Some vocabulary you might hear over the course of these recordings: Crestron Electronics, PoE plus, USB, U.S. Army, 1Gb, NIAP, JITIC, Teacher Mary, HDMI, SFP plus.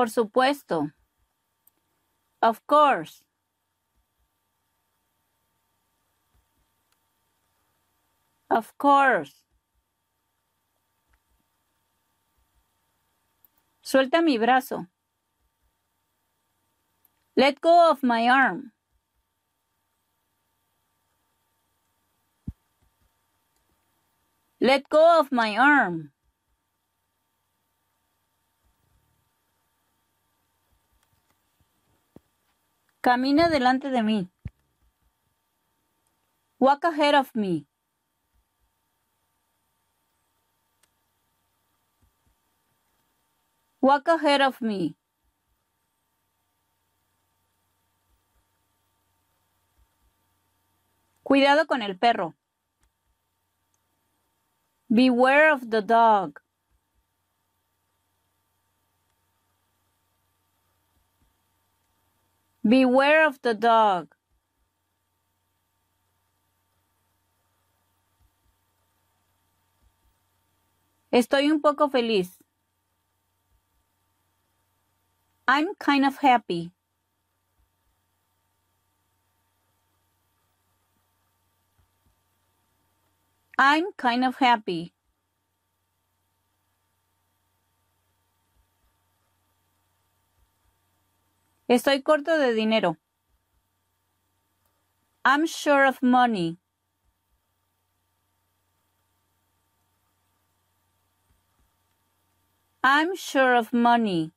Por supuesto. Of course. Of course. Suelta mi brazo. Let go of my arm. Let go of my arm. Camina delante de mí. Walk ahead of me. Walk ahead of me. Cuidado con el perro. Beware of the dog. Beware of the dog. Estoy un poco feliz. I'm kind of happy. I'm kind of happy. Estoy corto de dinero. I'm short of money. I'm short of money.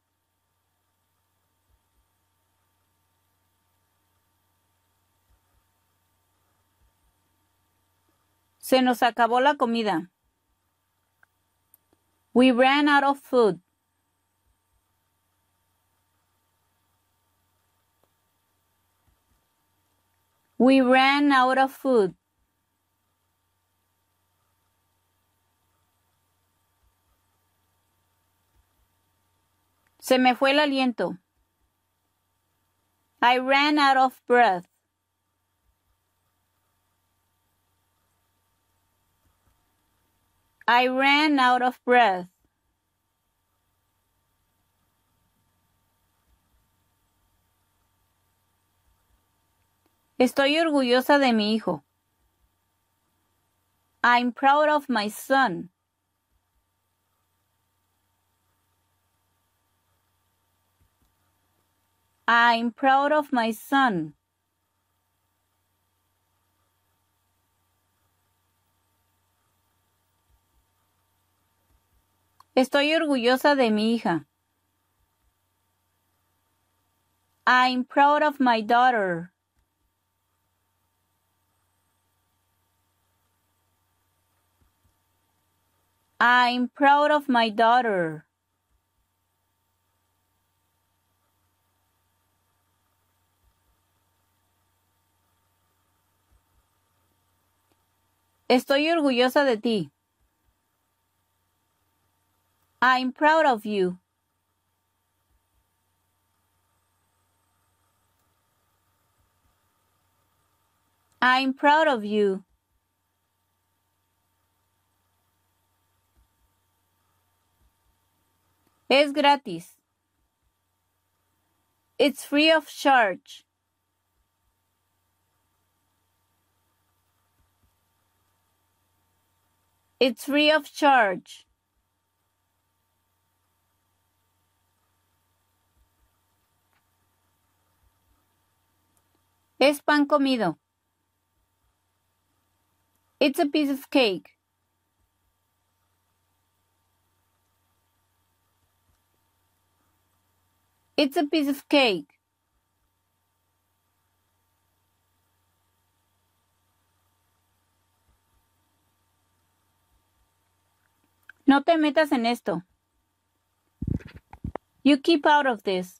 Se nos acabó la comida. We ran out of food. We ran out of food. Se me fue el aliento. I ran out of breath. I ran out of breath. Estoy orgullosa de mi hijo. I'm proud of my son. I'm proud of my son. Estoy orgullosa de mi hija. I'm proud of my daughter. I'm proud of my daughter. Estoy orgullosa de ti. I'm proud of you. I'm proud of you. Es gratis. It's free of charge. It's free of charge. Es pan comido. It's a piece of cake. It's a piece of cake. No te metas en esto. You keep out of this.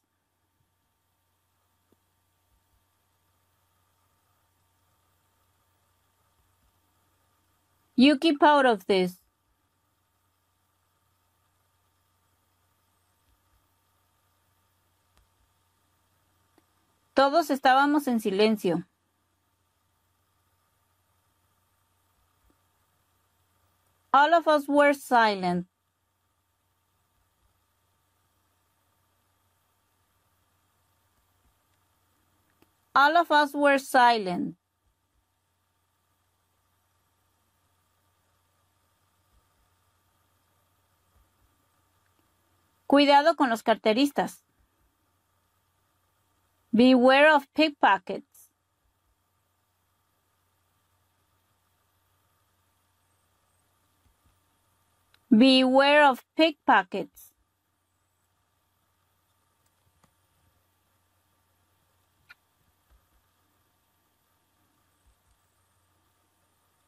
You keep out of this. Todos estábamos en silencio. All of us were silent. All of us were silent. Cuidado con los carteristas. Beware of pickpockets. Beware of pickpockets.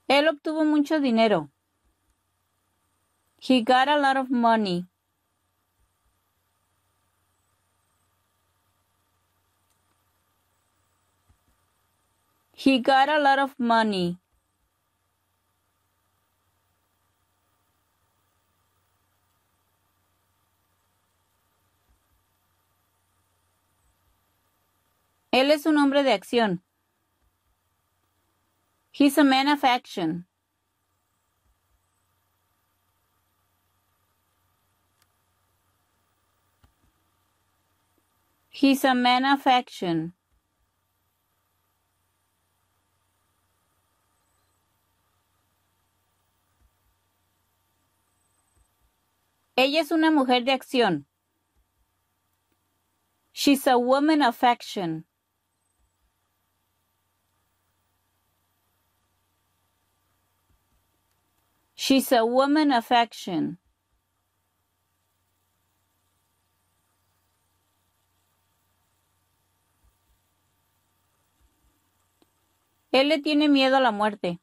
Él obtuvo mucho dinero. He got a lot of money. He got a lot of money. Él es un hombre de acción. He's a man of action. He's a man of action. Ella es una mujer de acción. She's a woman of action. She's a woman of action. Él le tiene miedo a la muerte.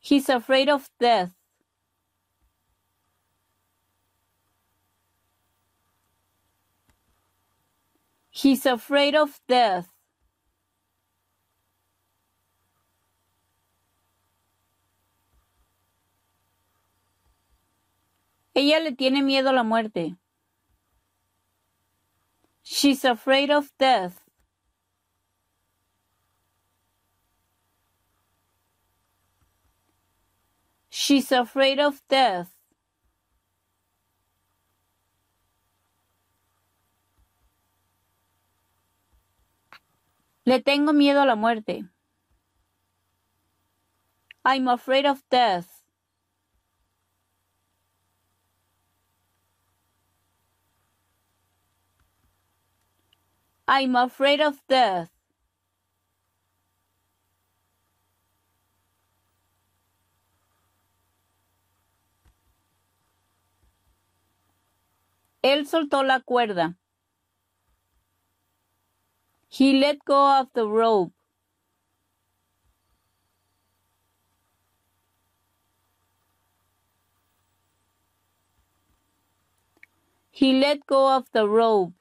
He's afraid of death. He's afraid of death. Ella le tiene miedo a la muerte. She's afraid of death. She's afraid of death. Le tengo miedo a la muerte. I'm afraid of death. I'm afraid of death. Él soltó la cuerda. He let go of the rope. He let go of the rope.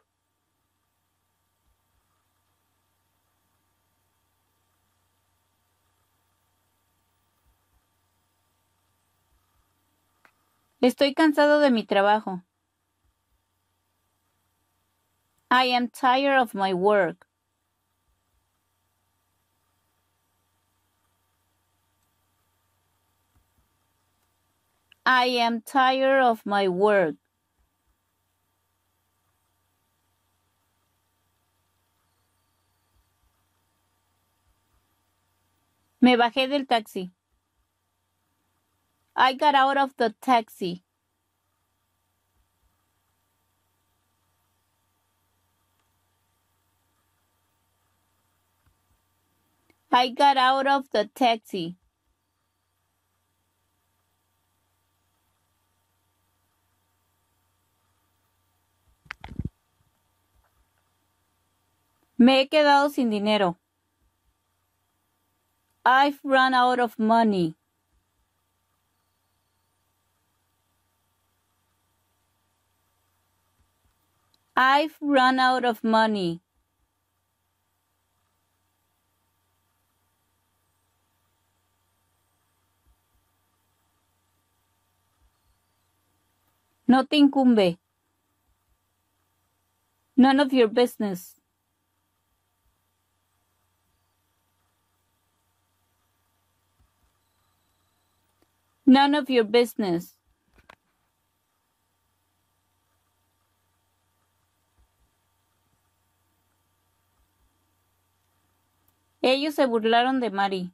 Estoy cansado de mi trabajo. I am tired of my work. I am tired of my work. Me bajé del taxi. I got out of the taxi. I got out of the taxi. Me he quedado sin dinero. I've run out of money. I've run out of money. No te incumbe. None of your business. None of your business. Ellos se burlaron de Mary.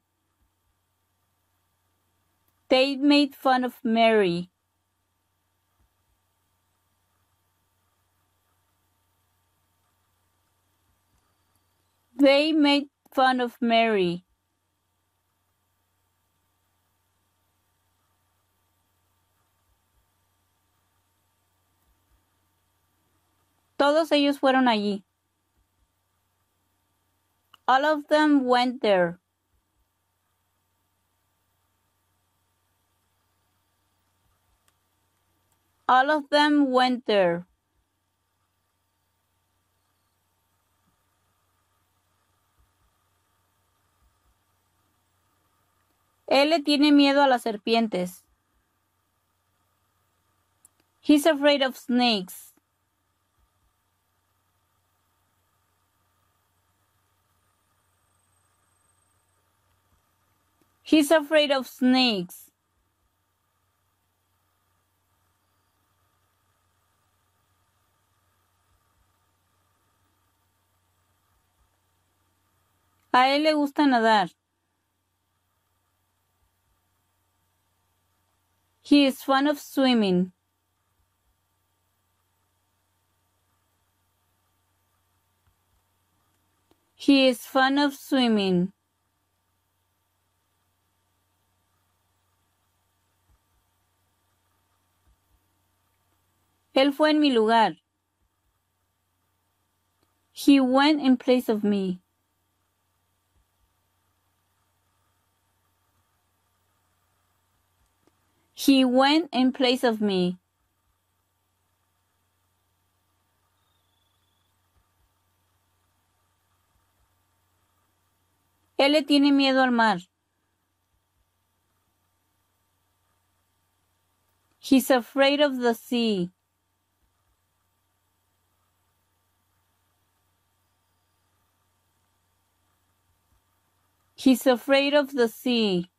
They made fun of Mary. They made fun of Mary. Todos ellos fueron allí. All of them went there. All of them went there. Él le tiene miedo a las serpientes. He's afraid of snakes. He's afraid of snakes. A él le gusta nadar. He is fond of swimming. He is fond of swimming. Él fue en mi lugar. He went in place of me. He went in place of me. Él le tiene miedo al mar. He's afraid of the sea. He's afraid of the sea.